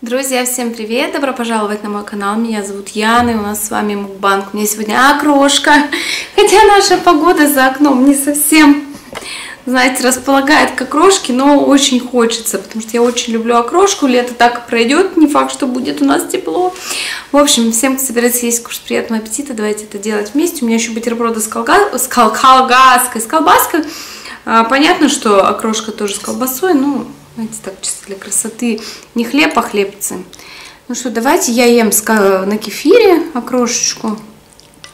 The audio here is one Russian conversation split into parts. Друзья, всем привет! Добро пожаловать на мой канал. Меня зовут Яна, и у нас с вами Мукбанк. У меня сегодня окрошка, хотя наша погода за окном не совсем, знаете, располагает к окрошке, но очень хочется, потому что я очень люблю окрошку. Лето так и пройдет, не факт, что будет у нас тепло. В общем, всем, кто собирается есть кушать, приятного аппетита. Давайте это делать вместе. У меня еще бутерброды с колбаской. Понятно, что окрошка тоже с колбасой, но... Знаете, так чисто для красоты. Не хлеб, а хлебцы. Ну что, давайте я ем на кефире окрошечку.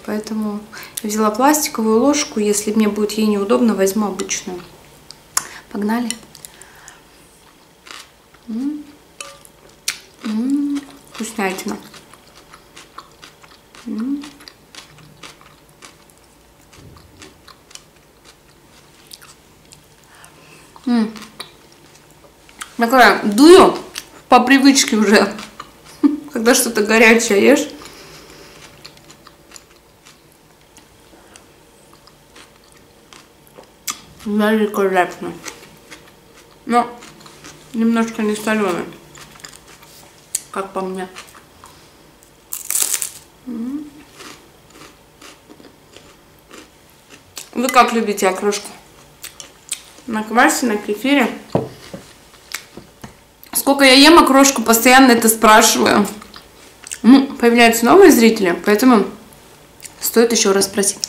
Поэтому я взяла пластиковую ложку. Если мне будет ей неудобно, возьму обычную. Погнали. Вкуснятина. Такая дую по привычке уже, когда что-то горячее ешь. Великолепно. Но немножко не соленый, как по мне. Вы как любите окрошку? На квасе, на кефире? Сколько я ем окрошку, постоянно это спрашиваю. Ну, появляются новые зрители, поэтому стоит еще раз спросить.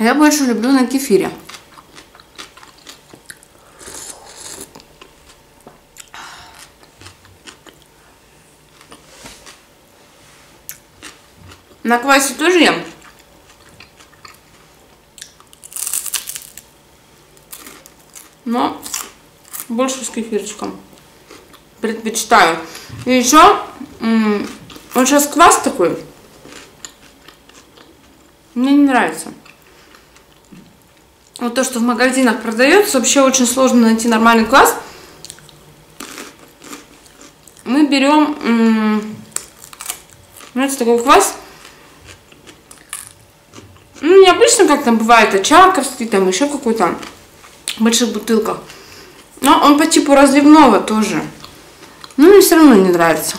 Я больше люблю на кефире. На квасе тоже ем. Но больше с кефирчиком предпочитаю. И еще вот сейчас квас такой. Мне не нравится. Вот то, что в магазинах продается, вообще очень сложно найти нормальный квас. Мы берем, знаете, такой квас. Ну, необычно, как там бывает, очаковский, там еще какой-то. В больших бутылках. Но он по типу разливного тоже. Но мне все равно не нравится.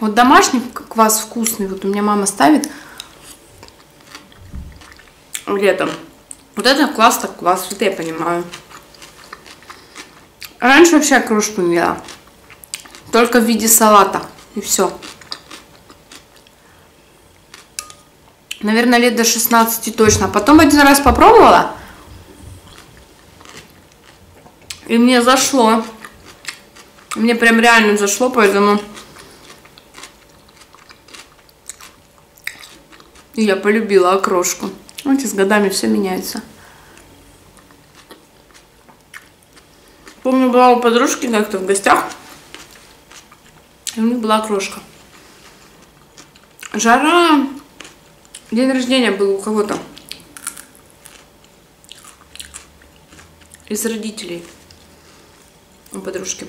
Вот домашний квас вкусный. Вот у меня мама ставит летом. Вот это квас так квас. Вот я понимаю. Раньше вообще окрошку не ела. Только в виде салата. И все. Наверное, лет до 16 точно. Потом один раз попробовала. И мне зашло. Мне прям реально зашло, поэтому... И я полюбила окрошку. Знаете, с годами все меняется. Помню, была у подружки как-то в гостях. И у них была окрошка. Жара... День рождения был у кого-то из родителей у подружки.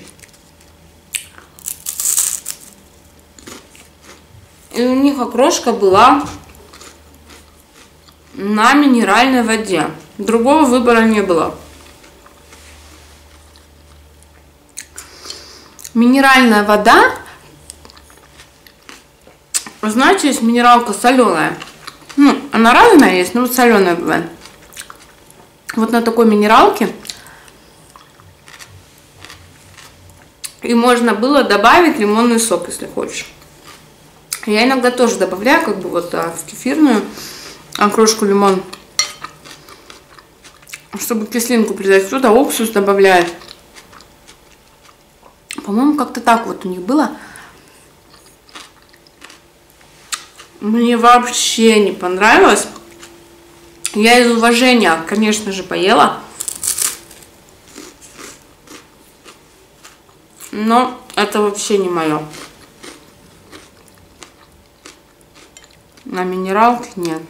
И у них окрошка была на минеральной воде. Другого выбора не было. Минеральная вода, знаете, есть минералка соленая. Ну, она разная есть, но вот соленая бывает. Вот на такой минералке. И можно было добавить лимонный сок, если хочешь. Я иногда тоже добавляю, как бы вот в кефирную окрошку лимон. Чтобы кислинку придать. Кто-то уксус добавляет. По-моему, как-то так вот у них было. Мне вообще не понравилось. Я из уважения, конечно же, поела. Но это вообще не мое. На минералке нет.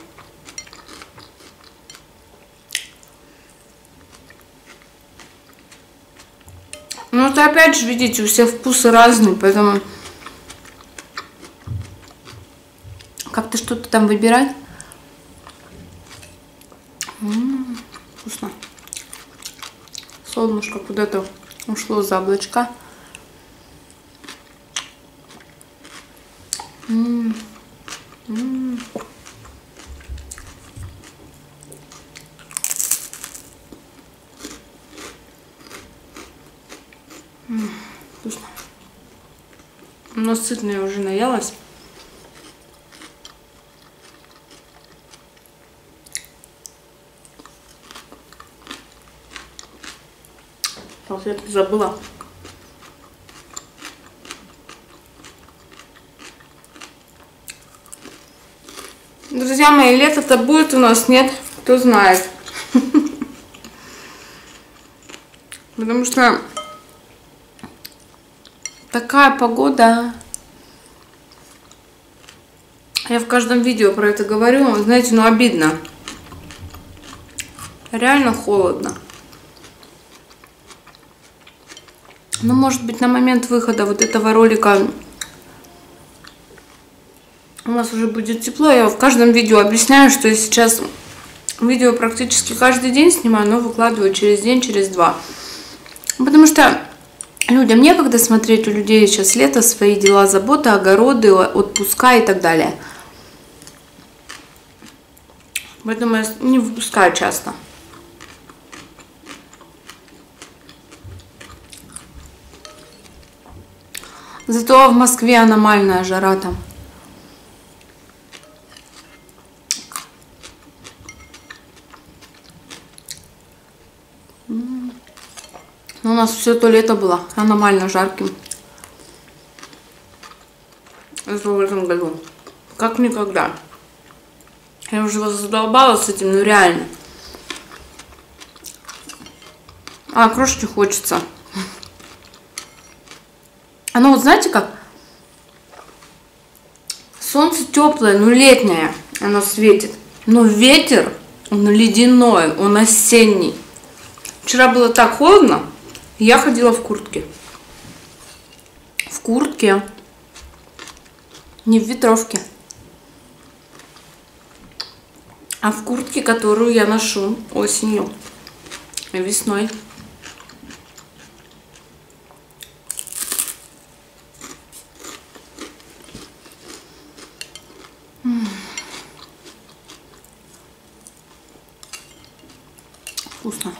Ну, это опять же, видите, у всех вкусы разные, поэтому... Как-то что-то там выбирать. Вкусно. солнышко куда-то ушло за облачка. Вкусно. Но сытная уже наелась. Салфетку забыла. Друзья мои, лето-то будет у нас, нет? Кто знает. Потому что такая погода. Я в каждом видео про это говорю. Знаете, ну обидно. Реально холодно. Ну, может быть, на момент выхода вот этого ролика у нас уже будет тепло. Я в каждом видео объясняю, что я сейчас видео практически каждый день снимаю, но выкладываю через день, через два. Потому что людям некогда смотреть, у людей сейчас лето, свои дела, заботы, огороды, отпуска и так далее. Поэтому я не выпускаю часто. Зато в Москве аномальная жара там. У нас все то лето было аномально жарким. Это в этом году. Как никогда. Я уже вас задолбала с этим, ну реально. А, крошки хочется. Оно вот знаете как? Солнце теплое, ну летнее, оно светит. Но ветер, он ледяной, он осенний. Вчера было так холодно, я ходила в куртке. В куртке. Не в ветровке. А в куртке, которую я ношу осенью и весной. Вкусно.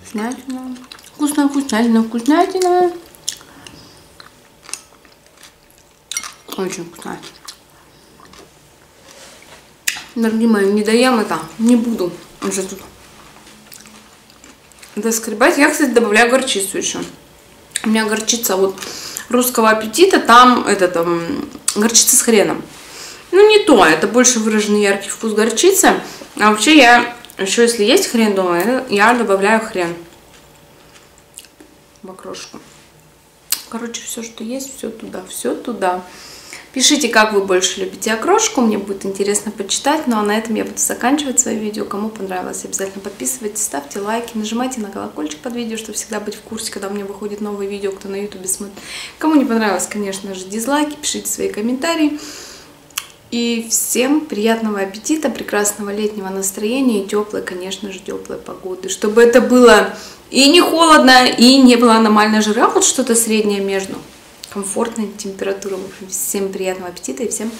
Вкуснятина. Вкусно, вкуснятина, вкуснятина. Очень вкусно. Дорогие мои, не доем это. Не буду уже тут доскребать. Я, кстати, добавляю горчицу еще. У меня горчица вот русского аппетита. Там это там горчица с хреном. Ну не то. Это больше выраженный яркий вкус горчицы. А вообще я... Еще если есть хрен дома, я добавляю хрен в окрошку. Короче, все, что есть, все туда, все туда. Пишите, как вы больше любите окрошку, мне будет интересно почитать. Ну а на этом я буду заканчивать свое видео. Кому понравилось, обязательно подписывайтесь, ставьте лайки, нажимайте на колокольчик под видео, чтобы всегда быть в курсе, когда у меня выходит новое видео, кто на ютубе смотрит. Кому не понравилось, конечно же, дизлайки, пишите свои комментарии. И всем приятного аппетита, прекрасного летнего настроения и теплой, конечно же, теплой погоды. Чтобы это было и не холодно, и не было аномальной жары, а вот что-то среднее между комфортной температурой. В общем, всем приятного аппетита и всем